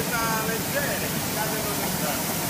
questa leggera, cade così.